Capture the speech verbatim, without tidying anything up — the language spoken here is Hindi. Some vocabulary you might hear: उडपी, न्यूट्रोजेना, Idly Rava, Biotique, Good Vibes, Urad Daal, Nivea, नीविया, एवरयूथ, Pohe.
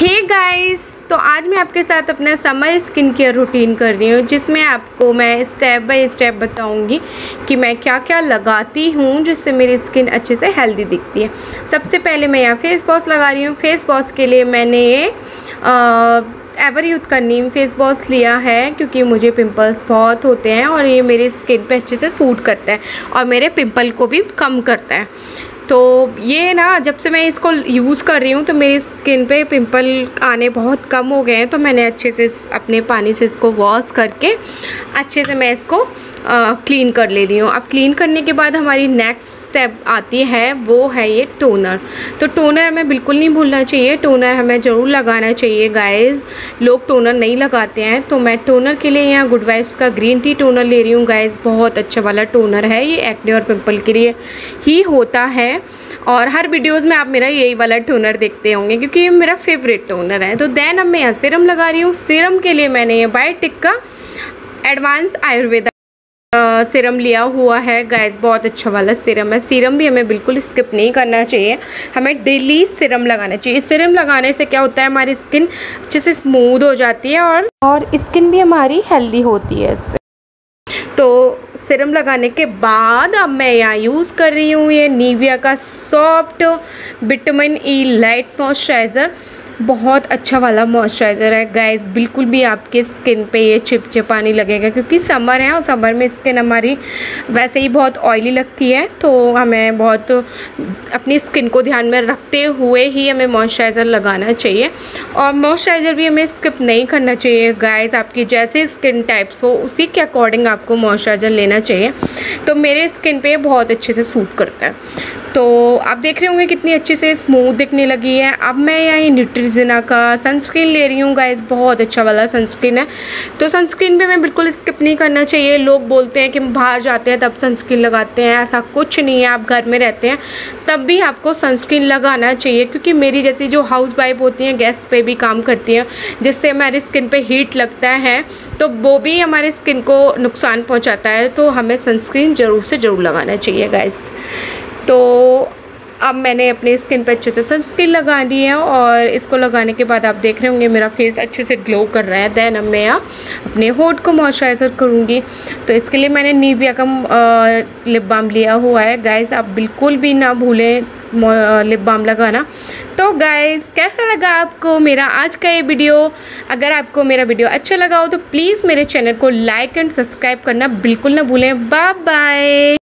हे गाइस, तो आज मैं आपके साथ अपना समर स्किन केयर रूटीन कर रही हूँ, जिसमें आपको मैं स्टेप बाय स्टेप बताऊँगी कि मैं क्या क्या लगाती हूँ जिससे मेरी स्किन अच्छे से हेल्दी दिखती है। सबसे पहले मैं यहाँ फेस वॉश लगा रही हूँ। फेस वॉश के लिए मैंने ये एवरयूथ का नीम फेस वॉश लिया है, क्योंकि मुझे पिंपल्स बहुत होते हैं और ये मेरी स्किन पे अच्छे से सूट करता है और मेरे पिंपल को भी कम करता है। तो ये ना, जब से मैं इसको यूज़ कर रही हूँ तो मेरी स्किन पे पिंपल आने बहुत कम हो गए हैं। तो मैंने अच्छे से अपने पानी से इसको वॉश करके अच्छे से मैं इसको आ, क्लीन कर ले रही हूँ। अब क्लीन करने के बाद हमारी नेक्स्ट स्टेप आती है, वो है ये टोनर। तो टोनर हमें बिल्कुल नहीं भूलना चाहिए, टोनर हमें ज़रूर लगाना चाहिए गाइस। लोग टोनर नहीं लगाते हैं, तो मैं टोनर के लिए यहाँ गुड वाइब्स का ग्रीन टी टोनर ले रही हूँ गाइस। बहुत अच्छा वाला टोनर है ये, एक्ने और पिंपल के लिए ही होता है और हर वीडियोस में आप मेरा यही वाला टोनर देखते होंगे, क्योंकि ये मेरा फेवरेट टोनर है। तो देन अब मैं यहाँ सीरम लगा रही हूँ। सीरम के लिए मैंने ये बायोटिक का एडवांस आयुर्वेदा सीरम लिया हुआ है गाइस। बहुत अच्छा वाला सीरम है। सीरम भी हमें बिल्कुल स्किप नहीं करना चाहिए, हमें डेली सीरम लगाना चाहिए। सीरम लगाने से क्या होता है, हमारी स्किन अच्छे से स्मूद हो जाती है और और स्किन भी हमारी हेल्दी होती है इससे। तो सीरम लगाने के बाद अब मैं यहाँ यूज़ कर रही हूँ ये नीविया का soft vitamin E light moisturiser. बहुत अच्छा वाला मॉइस्चराइज़र है गाइस, बिल्कुल भी आपके स्किन पे ये चिपचिपा नहीं लगेगा, क्योंकि समर है और समर में स्किन हमारी वैसे ही बहुत ऑयली लगती है। तो हमें बहुत अपनी स्किन को ध्यान में रखते हुए ही हमें मॉइस्चराइज़र लगाना चाहिए और मॉइस्चराइज़र भी हमें स्किप नहीं करना चाहिए गाइस। आपकी जैसे स्किन टाइप्स हो उसी के अकॉर्डिंग आपको मॉइस्चराइज़र लेना चाहिए। तो मेरे स्किन पर बहुत अच्छे से सूट करता है। तो आप देख रहे होंगे कितनी अच्छे से स्मूथ दिखने लगी है। अब मैं यहाँ न्यूट्रोजेना का सनस्क्रीन ले रही हूँ गाइस। बहुत अच्छा वाला सनस्क्रीन है। तो सनस्क्रीन पे मैं बिल्कुल स्किप नहीं करना चाहिए। लोग बोलते हैं कि बाहर जाते हैं तब सनस्क्रीन लगाते हैं, ऐसा कुछ नहीं है। आप घर में रहते हैं तब भी आपको सनस्क्रीन लगाना चाहिए, क्योंकि मेरी जैसी जो हाउस वाइफ होती हैं, गैस पर भी काम करती हैं, जिससे हमारी स्किन पर हीट लगता है, तो वो भी हमारे स्किन को नुकसान पहुँचाता है। तो हमें सनस्क्रीन ज़रूर से ज़रूर लगाना चाहिए गाइस। तो अब मैंने अपने स्किन पर अच्छे से सनस्क्रीन लगा ली है और इसको लगाने के बाद आप देख रहे होंगे मेरा फेस अच्छे से ग्लो कर रहा है। देन अब मैं अपने होंठ को मॉइस्चराइज़र करूँगी। तो इसके लिए मैंने निविया का लिप बाम लिया हुआ है गाइस। आप बिल्कुल भी ना भूलें लिप बाम लगाना। तो गाइस, कैसा लगा आपको मेरा आज का ये वीडियो? अगर आपको मेरा वीडियो अच्छा लगा हो तो प्लीज़ मेरे चैनल को लाइक एंड सब्सक्राइब करना बिल्कुल ना भूलें। Bye bye.